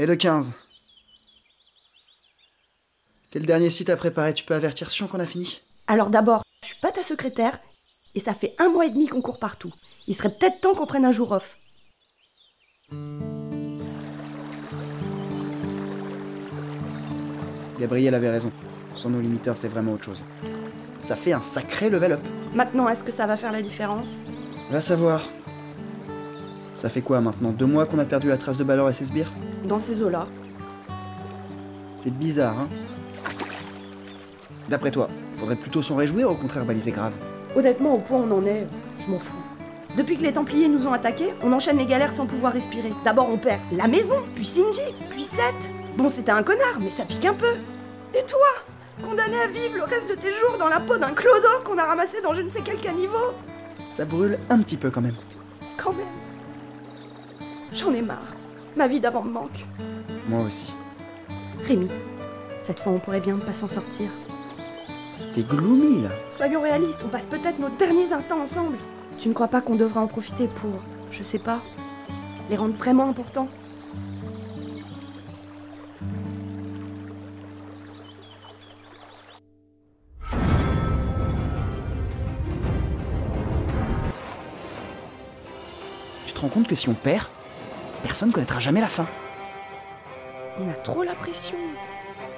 Et le 15. C'était le dernier site à préparer, tu peux avertir Sion qu'on a fini? Alors d'abord, je suis pas ta secrétaire, et ça fait 1 mois et demi qu'on court partout. Il serait peut-être temps qu'on prenne un jour off. Gabriel avait raison. Sans nos limiteurs, c'est vraiment autre chose. Ça fait un sacré level up. Maintenant, est-ce que ça va faire la différence? Va savoir. Ça fait quoi maintenant? 2 mois qu'on a perdu la trace de Ballor et ses sbires? Dans ces eaux-là. C'est bizarre, hein? D'après toi, faudrait plutôt s'en réjouir ou au contraire baliser grave? Honnêtement, au point où on en est, je m'en fous. Depuis que les Templiers nous ont attaqués, on enchaîne les galères sans pouvoir respirer. D'abord on perd la maison, puis Shinji, puis Seth. Bon, c'était un connard, mais ça pique un peu. Et toi? Condamné à vivre le reste de tes jours dans la peau d'un clodo qu'on a ramassé dans je ne sais quel caniveau. Ça brûle un petit peu quand même. Quand même. J'en ai marre. Ma vie d'avant me manque. Moi aussi. Rémi, cette fois on pourrait bien ne pas s'en sortir. T'es gloomy là. Soyons réalistes, on passe peut-être nos derniers instants ensemble. Tu ne crois pas qu'on devra en profiter pour, je sais pas, les rendre vraiment importants? Tu te rends compte que si on perd, personne ne connaîtra jamais la fin. On a trop la pression.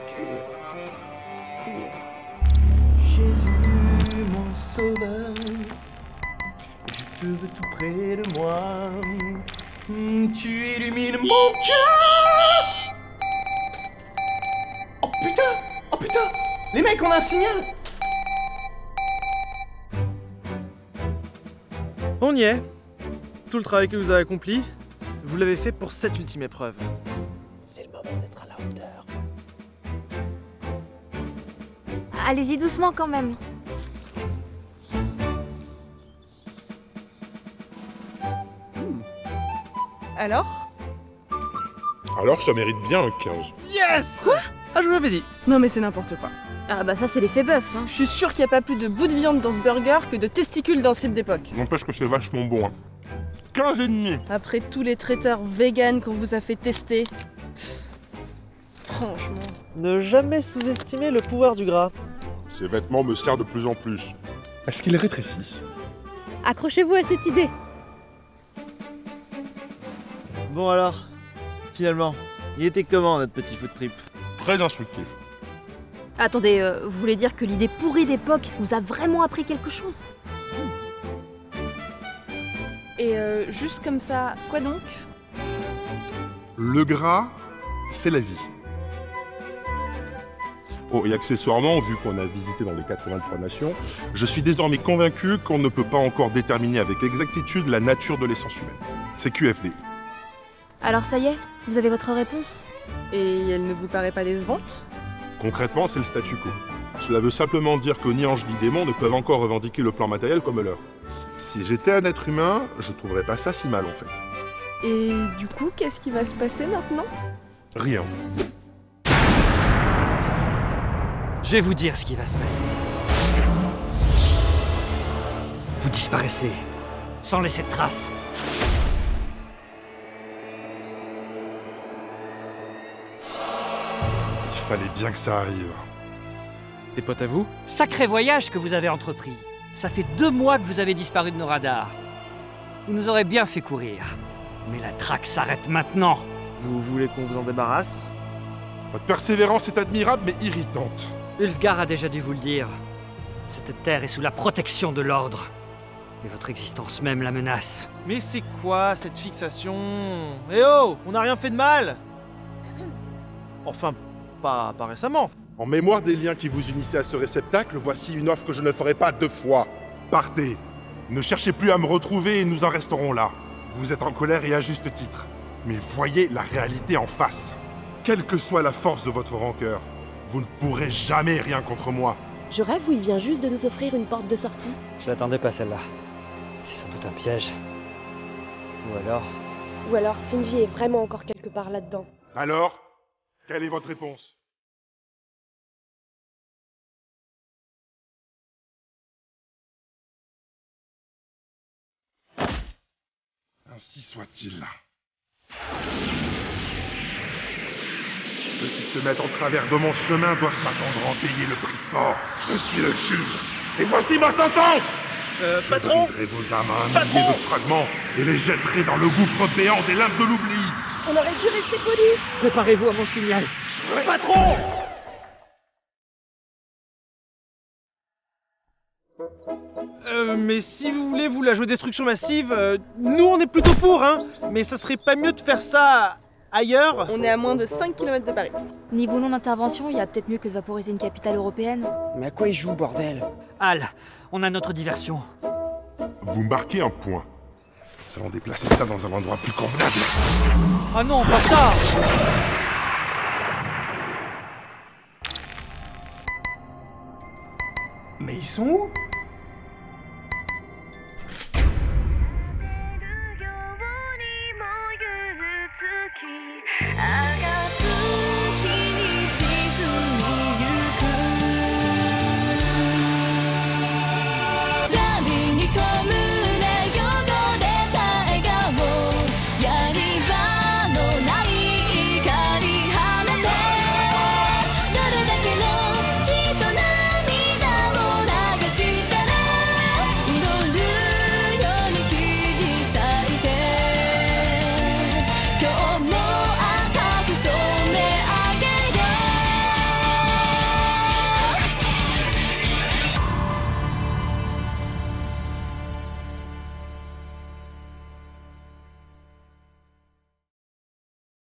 Dur. Jésus, mon sauveur, je te veux tout près de moi. Tu illumines mon cœur. Oh putain! Oh putain! Les mecs, on a un signal! On y est. Tout le travail que vous avez accompli, vous l'avez fait pour cette ultime épreuve. C'est le moment d'être à la hauteur. Allez-y doucement quand même. Alors ça mérite bien un 15. Yes! Quoi? Ah, je vous l'avais dit. Non mais c'est n'importe quoi. Ah bah ça c'est l'effet bœuf, hein. Je suis sûre qu'il n'y a pas plus de bouts de viande dans ce burger que de testicules dans ce type d'époque. N'empêche que c'est vachement bon, hein. 15,5. Après tous les traiteurs véganes qu'on vous a fait tester. Franchement. Ne jamais sous-estimer le pouvoir du gras. Ces vêtements me serrent de plus en plus. Est-ce qu'ils rétrécissent? Accrochez-vous à cette idée. Bon alors, finalement, il était comment notre petit food trip? Très instructif. Attendez, vous voulez dire que l'idée pourrie d'époque vous a vraiment appris quelque chose? Et juste comme ça, quoi donc? Le gras, c'est la vie. Oh, et accessoirement, vu qu'on a visité dans les 83 nations, je suis désormais convaincu qu'on ne peut pas encore déterminer avec exactitude la nature de l'essence humaine. C'est QFD. Alors ça y est, vous avez votre réponse? Et elle ne vous paraît pas décevante? Concrètement, c'est le statu quo. Cela veut simplement dire que ni ange ni démon ne peuvent encore revendiquer le plan matériel comme leur. Si j'étais un être humain, je trouverais pas ça si mal en fait. Et du coup, qu'est-ce qui va se passer maintenant? Rien. Je vais vous dire ce qui va se passer. Vous disparaissez, sans laisser de traces. Il fallait bien que ça arrive. Tes potes à vous? Sacré voyage que vous avez entrepris. Ça fait 2 mois que vous avez disparu de nos radars. Vous nous aurez bien fait courir. Mais la traque s'arrête maintenant. Vous voulez qu'on vous en débarrasse? Votre persévérance est admirable mais irritante. Ulfgar a déjà dû vous le dire. Cette terre est sous la protection de l'ordre. Et votre existence même la menace. Mais c'est quoi cette fixation? Eh oh, on n'a rien fait de mal. Enfin, pas récemment. En mémoire des liens qui vous unissaient à ce réceptacle, voici une offre que je ne ferai pas 2 fois. Partez. Ne cherchez plus à me retrouver et nous en resterons là. Vous êtes en colère et à juste titre. Mais voyez la réalité en face. Quelle que soit la force de votre rancœur, vous ne pourrez jamais rien contre moi. Je rêve ou il vient juste de nous offrir une porte de sortie? Je l'attendais pas celle-là. C'est sans doute un piège. Ou alors Shinji est vraiment encore quelque part là-dedans. Alors, quelle est votre réponse? Ainsi soit-il. Ceux qui se mettent en travers de mon chemin doivent s'attendre à en payer le prix fort. Je suis le juge, et voici ma sentence. Patron, je briserai vos âmes à un millier de fragments et les jetterai dans le gouffre béant des limbes de l'oubli. On aurait dû rester poli. Préparez-vous à mon signal. Ouais. Patron. Mais si vous voulez, vous, la jouer destruction massive, nous on est plutôt pour, hein. Mais ça serait pas mieux de faire ça ailleurs? On est à moins de 5 km de Paris. Niveau nom d'intervention, il y a peut-être mieux que de vaporiser une capitale européenne. Mais à quoi il joue, bordel? Al, on a notre diversion. Vous marquez un point. Nous allons déplacer ça dans un endroit plus convenable. Ah non, pas ça! Mais ils sont où?